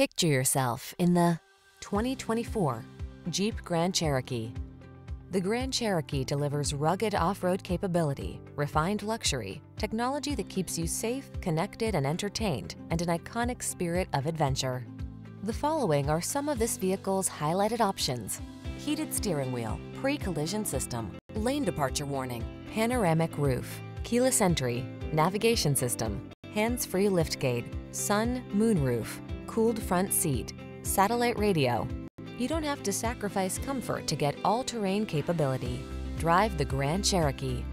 Picture yourself in the 2024 Jeep Grand Cherokee. The Grand Cherokee delivers rugged off-road capability, refined luxury, technology that keeps you safe, connected, and entertained, and an iconic spirit of adventure. The following are some of this vehicle's highlighted options: heated steering wheel, pre-collision system, lane departure warning, panoramic roof, keyless entry, navigation system, hands-free liftgate, sun, moon roof, cooled front seat, satellite radio. You don't have to sacrifice comfort to get all-terrain capability. Drive the Grand Cherokee.